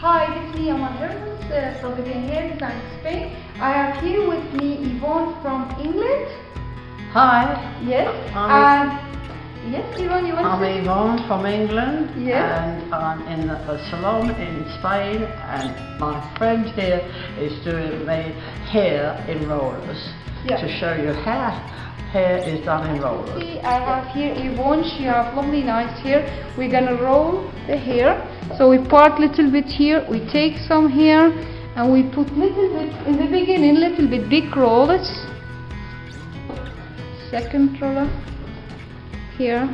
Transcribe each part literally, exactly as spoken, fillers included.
Hi, this is me, Amal Hermuz uh, from Vivienne Hair Design Spain. I have here with me Yvonne from England. Hi. Yes. I'm and yes, Yvonne, you want I'm to? I'm Yvonne from England. Yes. And I'm in a salon in Spain, and my friend here is doing my hair in rollers yes. to show you how hair is done in rollers. See, I have here Yvonne. She has lovely, nice hair. We're gonna roll the hair. So we part little bit here, we take some hair and we put little bit in the beginning, little bit big rollers. Second roller here.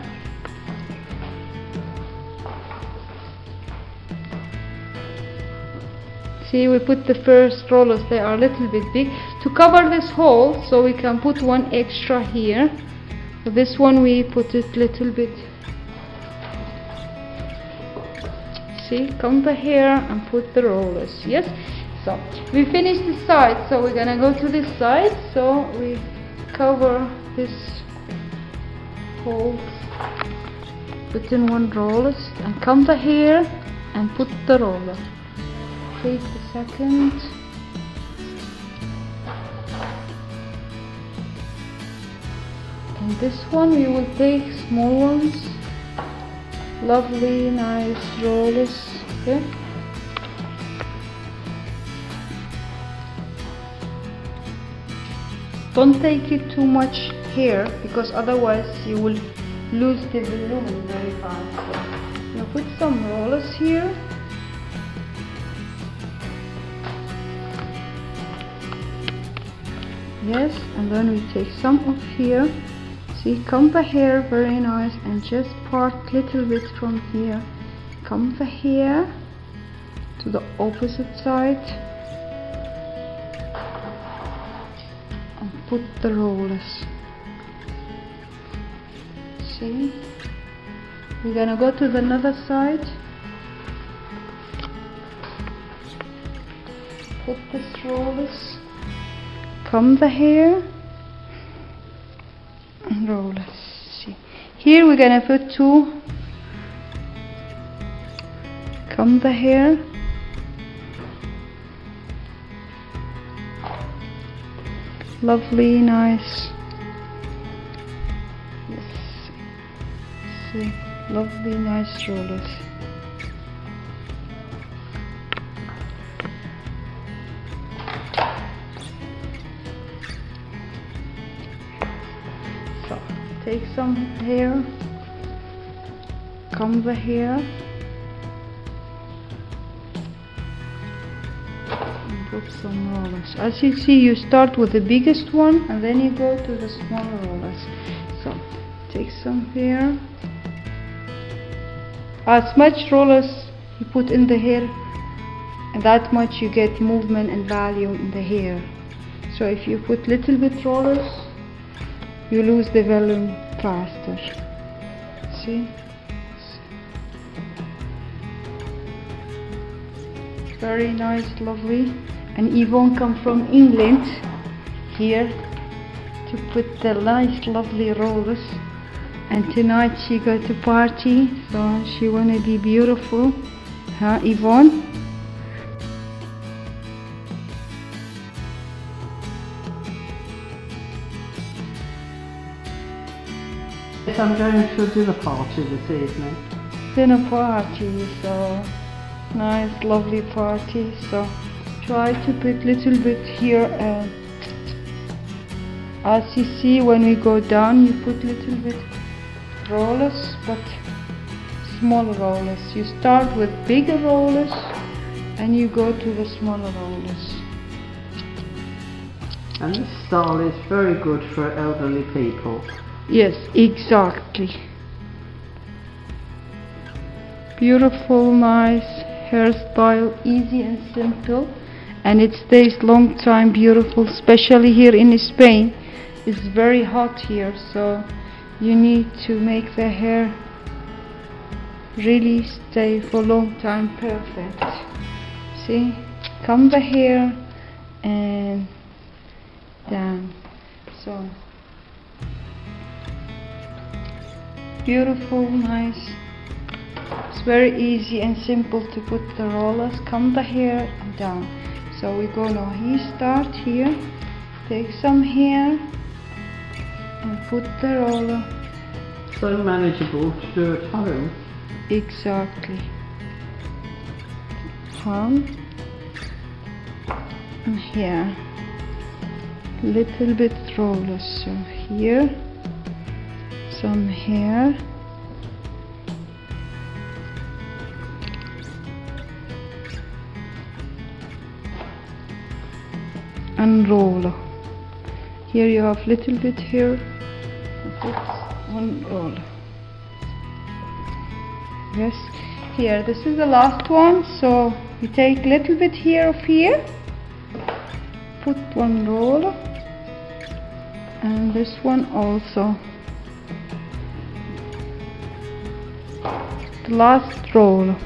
See, we put the first rollers, they are a little bit big. To cover this hole, so we can put one extra here. So this one we put it little bit. See, comb the hair and put the rollers. Yes, so we finish this side, so we're gonna go to this side. So we cover this hole, put in one rollers and comb the hair and put the roller. Take a second. And this one we will take small ones. Lovely, nice rollers. Okay. Don't take it too much hair because otherwise you will lose the volume very fast. So, now put some rollers here. Yes, and then we take some of here. See, comb the hair very nice and just part little bit from here. Comb the hair to the opposite side and put the rollers. See, we're gonna go to the other side. Put this rollers, comb the hair. Rollers. See, here we're gonna put two. Comb the hair. Lovely, nice. Yes. See, lovely, nice rollers. Take some hair, comb the hair, and put some rollers. As you see, you start with the biggest one and then you go to the smaller rollers. So, take some hair. As much rollers you put in the hair, that much you get movement and value in the hair. So if you put little bit rollers, you lose the volume faster. See? Very nice, lovely. And Yvonne come from England here to put the nice, lovely rollers. And tonight she go to party, so she wanna be beautiful, huh, Yvonne? Yes, I'm going to a dinner party this evening. Dinner party, so nice, lovely party. So try to put little bit here. Uh, as you see, when we go down, you put little bit rollers, but smaller rollers. You start with bigger rollers, and you go to the smaller rollers. And this style is very good for elderly people. Yes, exactly. Beautiful, nice hairstyle, easy and simple, and it stays long time beautiful, especially here in Spain. It's very hot here, so you need to make the hair really stay for long time perfect. See, comb the hair and down. So beautiful, nice It's very easy and simple to put the rollers, come the hair down. So we go now here, start here, take some hair and put the roller. So manageable to do at home. Exactly. Palm and here. Little bit rollers, so here, some hair. And roller. Here you have little bit here, one roller. Yes, here this is the last one. So you take little bit here of here, put one roller, and this one also. The last roller.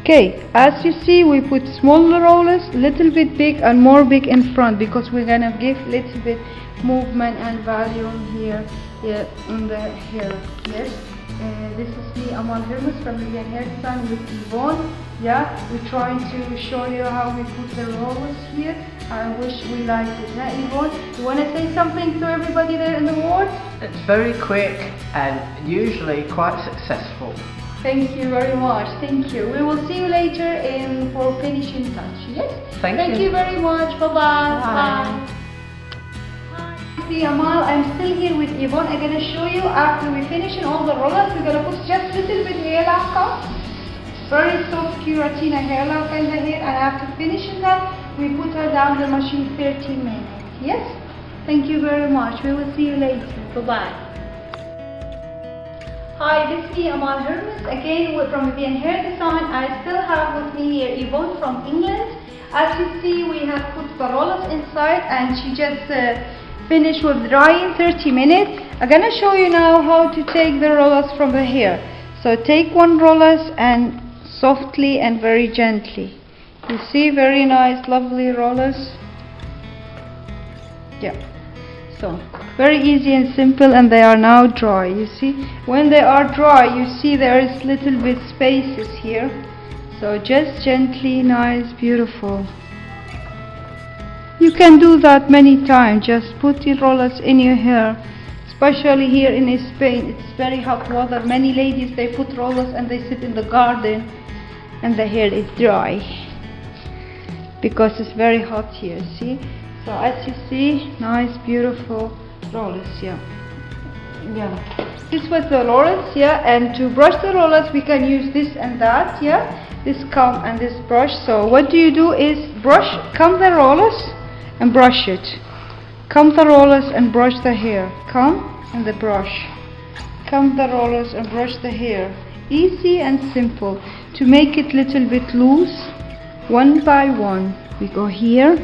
Okay, as you see we put smaller rollers, little bit big and more big in front, because we're gonna give little bit movement and volume here, here on the hair. Yes, uh, this is me, Amal Hermuz from Vivienne Hair Design with Yvonne. Yeah, we're trying to show you how we put the rollers here. I wish we liked it. Now, Yvonne, you wanna say something to everybody there in the world? It's very quick and usually quite successful. Thank you very much. Thank you. We will see you later in for finishing touch. Yes. Thank, Thank you. you very much. Bye bye. Bye. Hi, see Amal. I'm still here with Yvonne. I'm gonna show you after we finish all the rollers. We're gonna put just a little bit hair lock on. Very soft keratina hair lock in the hair, and after finishing that, we put her down the machine thirty minutes. Yes. Thank you very much. We will see you later. Bye bye. Hi, this is me, Amal Hermuz, again from Vivienne Hair Design. I still have with me here Yvonne from England. As you see, we have put the rollers inside and she just uh, finished with drying thirty minutes. I'm gonna show you now how to take the rollers from the hair. So take one rollers and softly and very gently. You see, very nice, lovely rollers. Yeah. So, very easy and simple, and they are now dry, you see. When they are dry, you see there is little bit spaces here. So just gently, nice, beautiful. You can do that many times, just put your rollers in your hair. Especially here in Spain, it's very hot weather. Many ladies, they put rollers and they sit in the garden and the hair is dry. Because it's very hot here, see. So as you see, nice, beautiful rollers, yeah. Yeah. This was the rollers, yeah, and to brush the rollers we can use this and that, yeah. This comb and this brush. So what do you do is brush, comb the rollers and brush it. Comb the rollers and brush the hair. Comb and the brush. Comb the rollers and brush the hair. Easy and simple. To make it little bit loose, one by one. We go here.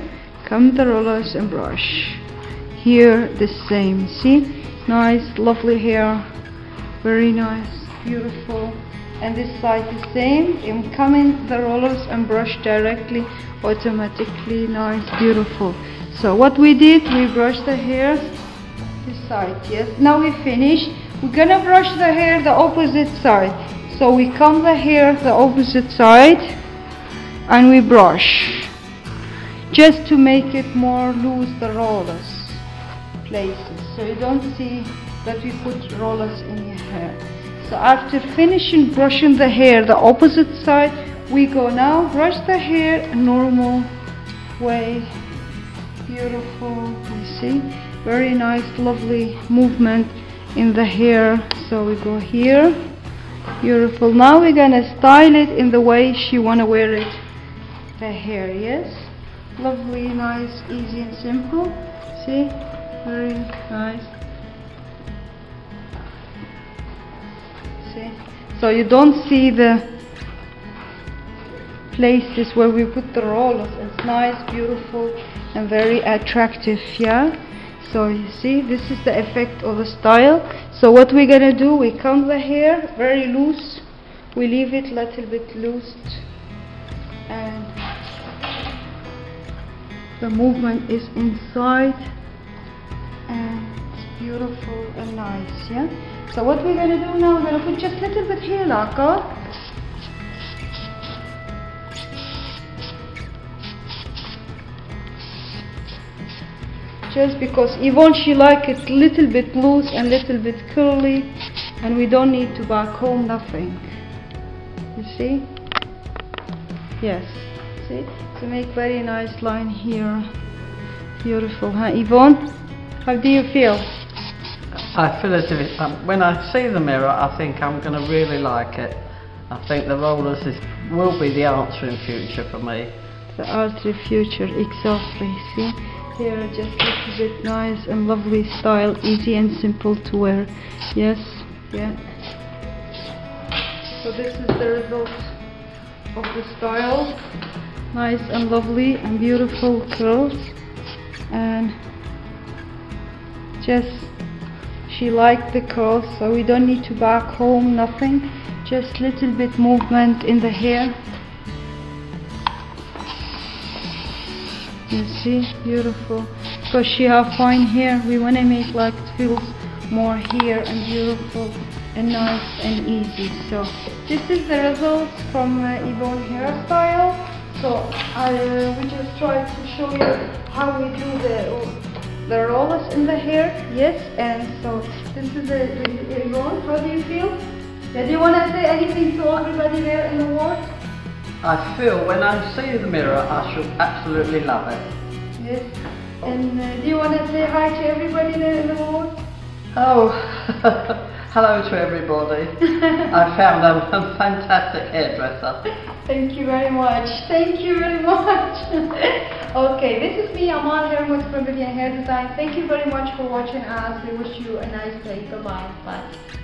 Comb the rollers and brush. Here the same, see? Nice, lovely hair. Very nice, beautiful. And this side the same. I'm combing the rollers and brush directly, automatically, nice, beautiful. So what we did, we brushed the hair this side, yes? Now we finished. We're gonna brush the hair the opposite side. So we comb the hair the opposite side and we brush. Just to make it more loose, the rollers places, so you don't see that we put rollers in your hair. So after finishing brushing the hair the opposite side, we go now brush the hair normal way. Beautiful, you see, very nice, lovely movement in the hair. So we go here, beautiful. Now we're gonna style it in the way she wanna wear it, the hair, yes. Lovely, nice, easy and simple. See? Very nice. See? So you don't see the places where we put the rollers. It's nice, beautiful and very attractive, yeah? So you see, this is the effect of the style. So what we're gonna do, we comb the hair very loose. We leave it a little bit loose. And the movement is inside and it's beautiful and nice, yeah? So what we're going to do now, we're going to put just a little bit hair lacquer. Just because Yvonne, she likes it little bit loose and little bit curly, and we don't need to back home nothing. You see? Yes. See? To make very nice line here. Beautiful, huh, Yvonne? How do you feel? I feel as if it's, um, when I see the mirror, I think I'm going to really like it. I think the rollers is, will be the answer in future for me. The answer in future, exactly. See? Here are just a little bit nice and lovely style, easy and simple to wear. Yes, yeah. So this is the result of the style. Nice and lovely and beautiful curls. And just she liked the curls, so we don't need to back home nothing. Just little bit movement in the hair. You see, beautiful. Because she have fine hair, we want to make like it feels more hair and beautiful and nice and easy. So this is the result from uh, Yvonne hairstyle. So I uh, we just try to show you how we do the the rollers in the hair. Yes, and so this is the, the, the Yvonne. How do you feel? Yeah, do you want to say anything to everybody there in the world? I feel when I see the mirror, I should absolutely love it. Yes. And uh, do you want to say hi to everybody there in the world? Oh, hello to everybody. I found a, a fantastic hairdresser. Thank you very much. Thank you very much. Okay, this is me, Amal Hermuz from Vivienne Hair Design. Thank you very much for watching us. We wish you a nice day. Bye-bye. Bye.